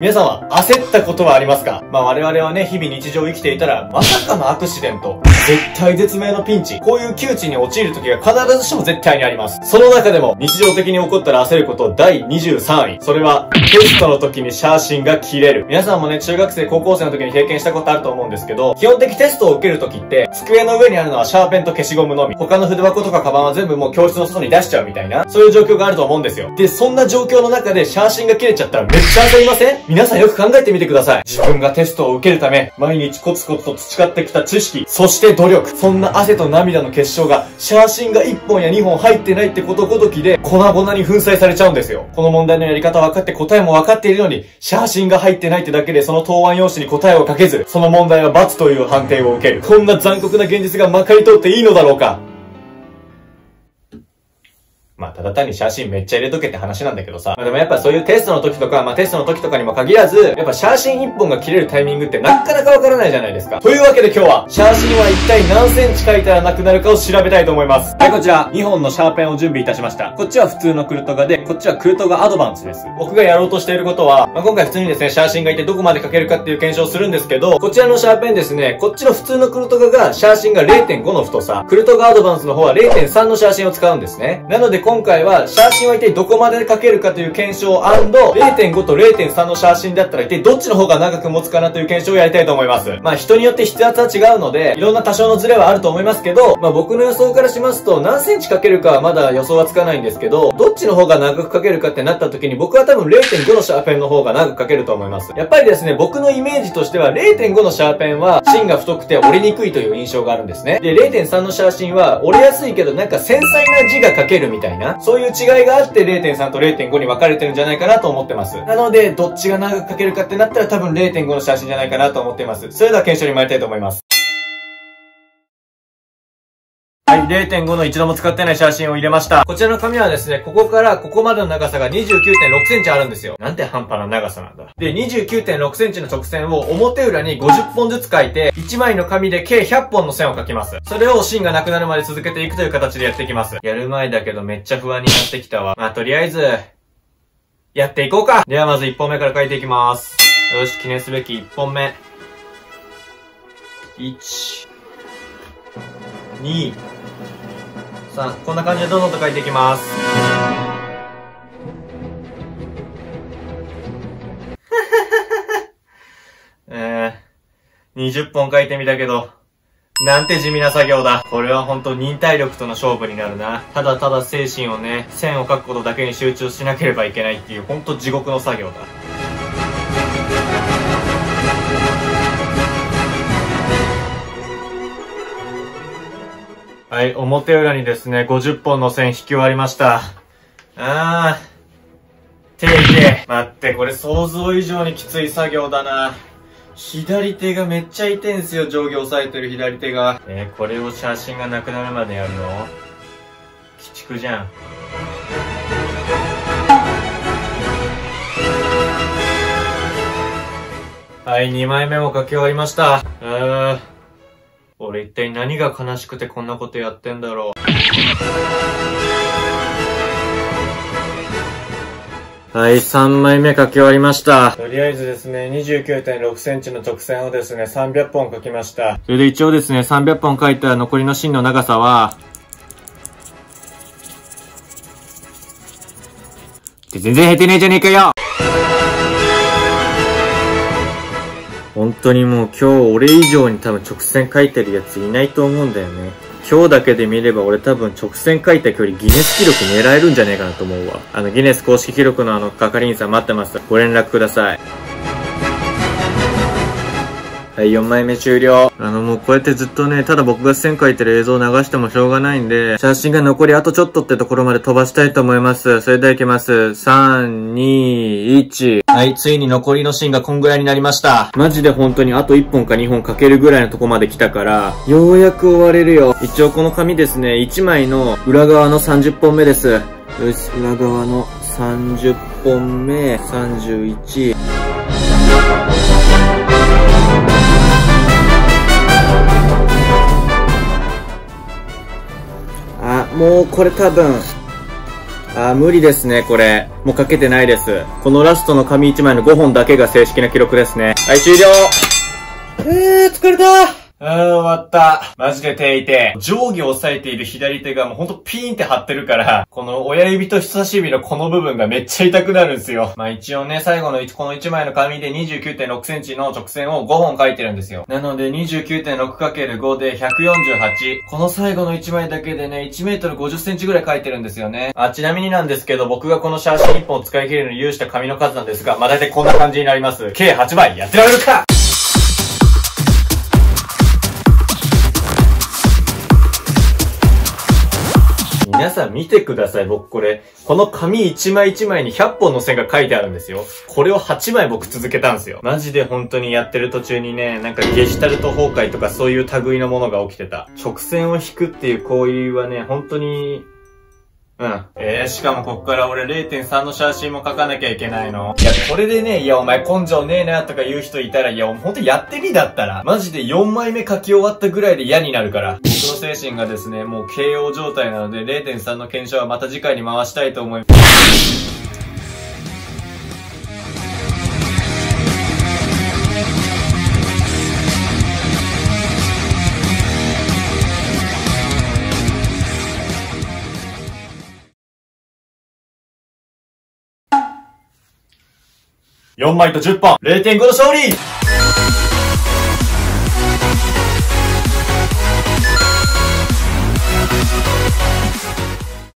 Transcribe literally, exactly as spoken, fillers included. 皆さんは焦ったことはありますか？まあ我々はね、日々日常生きていたら、まさかのアクシデント、絶体絶命のピンチ、こういう窮地に陥る時が必ずしも絶対にあります。その中でも、日常的に起こったら焦ることだいにじゅうさんい。それは、テストの時に写真が切れる。皆さんもね、中学生、高校生の時に経験したことあると思うんですけど、基本的テストを受ける時って、机の上にあるのはシャーペンと消しゴムのみ、他の筆箱とかカバンは全部もう教室の外に出しちゃうみたいな、そういう状況があると思うんですよ。で、そんな状況の中で写真が切れちゃったらめっちゃ焦りません？皆さんよく考えてみてください。自分がテストを受けるため、毎日コツコツと培ってきた知識、そして努力。そんな汗と涙の結晶が、写真がいっぽんやにほん入ってないってことごときで、粉々に粉砕されちゃうんですよ。この問題のやり方分かって答えも分かっているのに、写真が入ってないってだけでその答案用紙に答えを書けず、その問題は罰という判定を受ける。こんな残酷な現実がまかり通っていいのだろうか？まあ、ただ単に写真めっちゃ入れとけって話なんだけどさ。まあでもやっぱそういうテストの時とか、まあテストの時とかにも限らず、やっぱ写真一本が切れるタイミングってなかなかわからないじゃないですか。というわけで今日は、写真は一体何センチ描いたらなくなるかを調べたいと思います。はい、こちら、にほんのシャーペンを準備いたしました。こっちは普通のクルトガで、こっちはクルトガアドバンスです。僕がやろうとしていることは、まあ今回普通にですね、写真がいてどこまで描けるかっていう検証するんですけど、こちらのシャーペンですね、こっちの普通のクルトガが、写真が れいてんご の太さ、クルトガアドバンスの方は れいてんさん の写真を使うんですね。なので、今回は写真は一体どこまで描けるかという検証&、れいてんご と れいてんさん の写真だったら一体どっちの方が長く持つかなという検証をやりたいと思います。まあ人によって筆圧は違うので、いろんな多少のズレはあると思いますけど、まあ僕の予想からしますと何センチ描けるかはまだ予想はつかないんですけど、どっちの方が長く描けるかってなった時に僕は多分 れいてんご のシャーペンの方が長く描けると思います。やっぱりですね、僕のイメージとしては れいてんご のシャーペンは芯が太くて折れにくいという印象があるんですね。で、れいてんさん の写真は折れやすいけどなんか繊細な字が描けるみたいな。そういう違いがあって れいてんさん と れいてんご に分かれてるんじゃないかなと思ってます。なので、どっちが長く描けるかってなったら多分 れいてんご の写真じゃないかなと思ってます。それでは検証に参りたいと思います。はい、れいてんご の一度も使ってない写真を入れました。こちらの紙はですね、ここからここまでの長さが にじゅうきゅうてんろくセンチあるんですよ。なんて半端な長さなんだ。で、にじゅうきゅうてんろくセンチの直線を表裏にごじゅっぽんずつ書いて、いちまいの紙で計ひゃっぽんの線を書きます。それを芯がなくなるまで続けていくという形でやっていきます。やる前だけどめっちゃ不安になってきたわ。まあ、とりあえず、やっていこうか。ではまずいっぽんめから書いていきます。よし、記念すべきいっぽんめ。いち、に、さあ、こんな感じでどんどんと書いていきます。えー、にじゅっぽん書いてみたけど、なんて地味な作業だ。これはほんと忍耐力との勝負になるな。ただただ精神をね、線を書くことだけに集中しなければいけないっていう、ほんと地獄の作業だ。はい、表裏にですね、ごじゅっぽんの線引き終わりました。あー。手いけ。待って、これ想像以上にきつい作業だな。左手がめっちゃ痛いんすよ、上下押さえてる左手が。えー、これを写真がなくなるまでやるの？鬼畜じゃん。はい、にまいめも書き終わりました。うーん。俺一体何が悲しくてこんなことやってんだろう。はい、さんまいめ書き終わりました。とりあえずですね、にじゅうきゅうてんろくセンチの直線をですね、さんびゃっぽん書きました。それで一応ですね、さんびゃっぽん書いた残りの芯の長さは、って全然減ってねえじゃねえかよ！本当にもう今日俺以上に多分直線描いてるやついないと思うんだよね。今日だけで見れば俺多分直線描いた距離ギネス記録狙えるんじゃねえかなと思うわ。あのギネス公式記録のあの係員さん待ってます。ご連絡ください。はい、よんまいめ終了。あのもうこうやってずっとね、ただ僕が線描いてる映像を流してもしょうがないんで、写真が残りあとちょっとってところまで飛ばしたいと思います。それではいきます。さん、に、いち。はい、ついに残りの芯がこんぐらいになりました。マジで本当にあといっぽんかにほんかけるぐらいのとこまで来たから、ようやく終われるよ。一応この紙ですね、いちまいの裏側のさんじゅっぽんめです。よし、裏側のさんじゅっぽんめ、さんじゅういち。あ、もうこれ多分、あー無理ですね、これ。もうかけてないです。このラストの紙いちまいのごほんだけが正式な記録ですね。はい、終了。えー、疲れたー。うーん、終わった。マジで手痛い。上下を押さえている左手がもうほんとピーンって張ってるから、この親指と人差し指のこの部分がめっちゃ痛くなるんですよ。まあ一応ね、最後のこのいちまいの紙で にじゅうきゅうてんろくセンチの直線をごほん描いてるんですよ。なので にじゅうきゅうてんろくかけるご でひゃくよんじゅうはち。この最後のいちまいだけでね、いちメートルごじゅっセンチぐらい描いてるんですよね。あ、ちなみになんですけど、僕がこの写真いっぽん使い切るのに有した紙の数なんですが、まあ大体こんな感じになります。計はちまい、やってられるか。皆さん見てください。僕これ、この紙一枚一枚にひゃっぽんの線が書いてあるんですよ。これをはちまい僕続けたんですよ。マジで本当にやってる途中にね、なんかゲシュタルト崩壊とかそういう類のものが起きてた。直線を引くっていう行為はね、本当に、うん。えー、しかもこっから俺 れいてんさん の写真も描かなきゃいけないの。いや、これでね、いやお前根性ねえなとか言う人いたら、いや、ほんとやってみだったら。マジでよんまいめ描き終わったぐらいで嫌になるから。僕の精神がですね、もう ケーオー 状態なので れいてんさん の検証はまた次回に回したいと思います。よんまいとじゅっぽん れいてんご の勝利。